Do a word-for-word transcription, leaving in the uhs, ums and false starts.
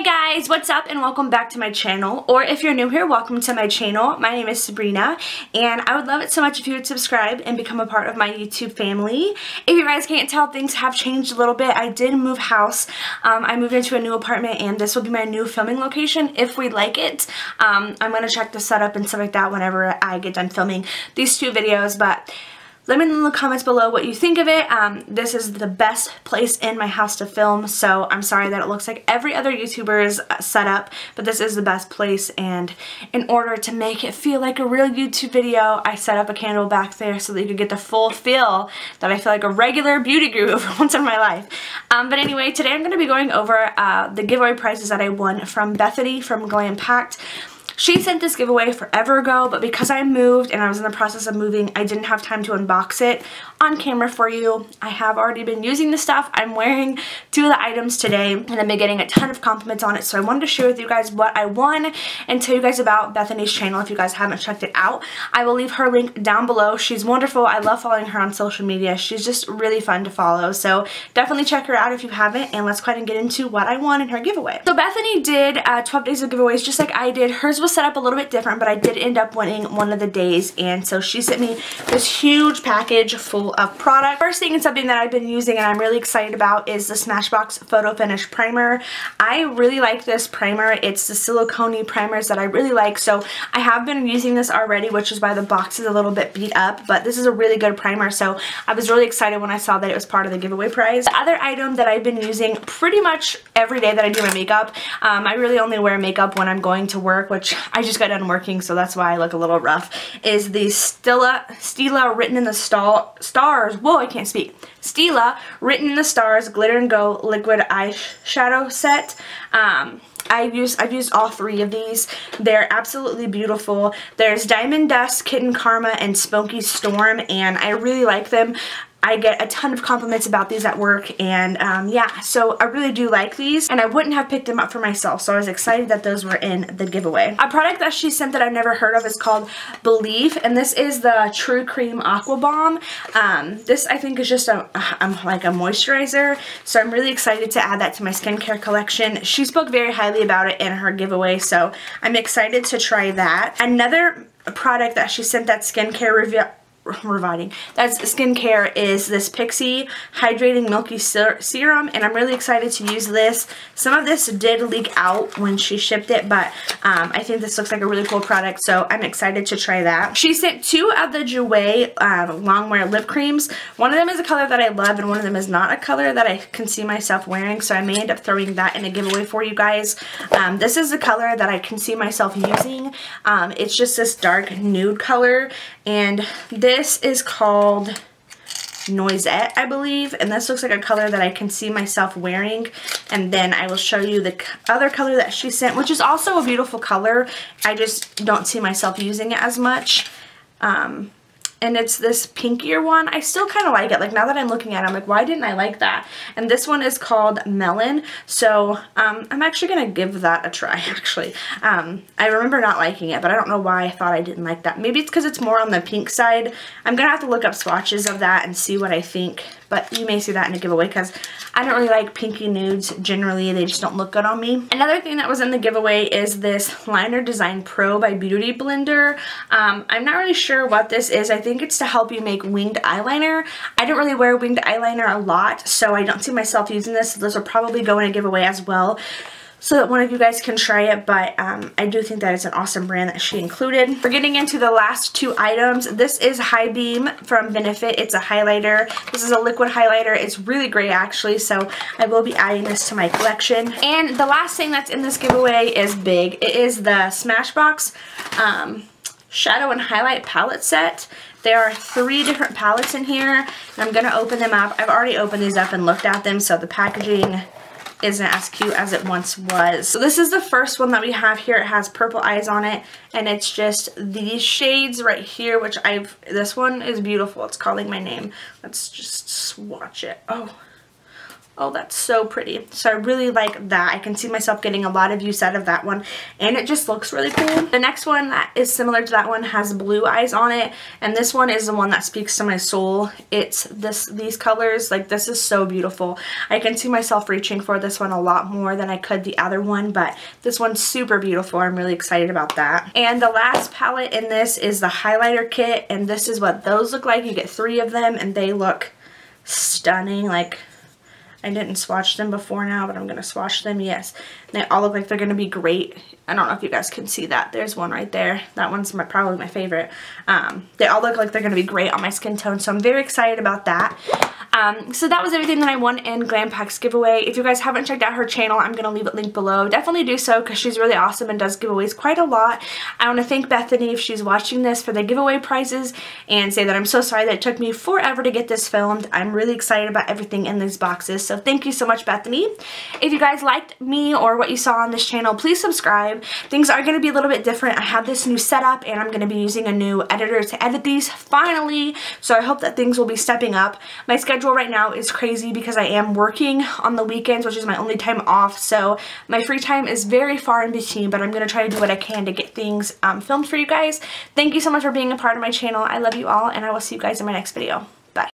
Hey guys, what's up and welcome back to my channel, or if you're new here, welcome to my channel. My name is Sabrina and I would love it so much if you would subscribe and become a part of my YouTube family. If you guys can't tell, things have changed a little bit. I did move house. Um, I moved into a new apartment and this will be my new filming location if we like it. Um, I'm going to check the setup and stuff like that whenever I get done filming these two videos, but let me know in the comments below what you think of it. Um, this is the best place in my house to film, so I'm sorry that it looks like every other YouTuber's setup, but this is the best place, and in order to make it feel like a real YouTube video, I set up a candle back there so that you could get the full feel that I feel like a regular beauty guru for once in my life. Um, but anyway, today I'm going to be going over uh, the giveaway prizes that I won from Bethany from Glam Pack. She sent this giveaway forever ago, but because I moved and I was in the process of moving, I didn't have time to unbox it on camera for you. I have already been using the stuff. I'm wearing two of the items today, and I've been getting a ton of compliments on it, so I wanted to share with you guys what I won and tell you guys about Bethany's channel if you guys haven't checked it out. I will leave her link down below. She's wonderful. I love following her on social media. She's just really fun to follow, so definitely check her out if you haven't, and let's go ahead and get into what I won in her giveaway. So Bethany did uh, twelve days of giveaways just like I did. Hers was set up a little bit different, but I did end up winning one of the days, and so she sent me this huge package full of product. First thing, and something that I've been using and I'm really excited about, is the Smashbox Photo Finish Primer. I really like this primer. It's the silicone-y primers that I really like, so I have been using this already, which is why the box is a little bit beat up, but this is a really good primer, so I was really excited when I saw that it was part of the giveaway prize. The other item that I've been using pretty much every day that I do my makeup, um, I really only wear makeup when I'm going to work, which I just got done working, so that's why I look a little rough, is the Stila, Stila Written in the Stars, whoa, I can't speak, Stila Written in the Stars Glitter and Go Liquid Eyeshadow Set. Um, I've used, I've used all three of these. They're absolutely beautiful. There's Diamond Dust, Kitten Karma, and Smoky Storm, and I really like them. I get a ton of compliments about these at work, and um, yeah, so I really do like these, and I wouldn't have picked them up for myself, so I was excited that those were in the giveaway. A product that she sent that I've never heard of is called Belief, and this is the True Cream Aqua Bomb. Um, this, I think, is just a, um, like a moisturizer, so I'm really excited to add that to my skincare collection. She spoke very highly about it in her giveaway, so I'm excited to try that. Another product that she sent that skincare review Reviving. That's skincare is this Pixi Hydrating Milky Serum, and I'm really excited to use this. Some of this did leak out when she shipped it, but um, I think this looks like a really cool product, so I'm excited to try that. She sent two of the Jouer um, Longwear Lip Creams. One of them is a color that I love, and one of them is not a color that I can see myself wearing, so I may end up throwing that in a giveaway for you guys. Um, this is the color that I can see myself using. Um, it's just this dark nude color, and this This is called Noisette, I believe, and this looks like a color that I can see myself wearing, and then I will show you the other color that she sent, which is also a beautiful color. I just don't see myself using it as much, um, and it's this pinkier one. I still kind of like it. Like, now that I'm looking at it, I'm like, why didn't I like that? And this one is called Melon, so um, I'm actually going to give that a try, actually. Um, I remember not liking it, but I don't know why I thought I didn't like that. Maybe it's because it's more on the pink side. I'm going to have to look up swatches of that and see what I think, but you may see that in a giveaway because I don't really like pinky nudes generally. They just don't look good on me. Another thing that was in the giveaway is this Liner Design Pro by Beauty Blender. Um, I'm not really sure what this is. I think I think it's to help you make winged eyeliner. I don't really wear winged eyeliner a lot, so I don't see myself using this. This will probably go in a giveaway as well, so that one of you guys can try it, but um, I do think that it's an awesome brand that she included. We're getting into the last two items. This is High Beam from Benefit. It's a highlighter. This is a liquid highlighter. It's really great, actually, so I will be adding this to my collection. And the last thing that's in this giveaway is big. It is the Smashbox um, Shadow and Highlight Palette Set. There are three different palettes in here, and I'm going to open them up. I've already opened these up and looked at them, so the packaging isn't as cute as it once was. So this is the first one that we have here. It has purple eyes on it, and it's just these shades right here, which I've... This one is beautiful. It's calling my name. Let's just swatch it. Oh. Oh, that's so pretty. So I really like that. I can see myself getting a lot of use out of that one, and it just looks really cool. The next one that is similar to that one has blue eyes on it, and this one is the one that speaks to my soul. It's this these colors. Like, this is so beautiful. I can see myself reaching for this one a lot more than I could the other one, but this one's super beautiful. I'm really excited about that. And the last palette in this is the highlighter kit, and this is what those look like. You get three of them, and they look stunning. Like, I didn't swatch them before now, but I'm going to swatch them, yes. And they all look like they're going to be great. I don't know if you guys can see that. There's one right there. That one's my, probably my favorite. Um, they all look like they're going to be great on my skin tone, so I'm very excited about that. Um, so that was everything that I won in Glam Pack's giveaway. If you guys haven't checked out her channel, I'm going to leave it linked below. Definitely do so, because she's really awesome and does giveaways quite a lot. I want to thank Bethany, if she's watching this, for the giveaway prizes, and say that I'm so sorry that it took me forever to get this filmed. I'm really excited about everything in these boxes, so thank you so much, Bethany. If you guys liked me or what you saw on this channel, please subscribe. Things are going to be a little bit different. I have this new setup, and I'm going to be using a new editor to edit these, finally, so I hope that things will be stepping up. My schedule right now is crazy because I am working on the weekends, which is my only time off, so my free time is very far in between, but I'm going to try to do what I can to get things um, filmed for you guys. Thank you so much for being a part of my channel. I love you all, and I will see you guys in my next video.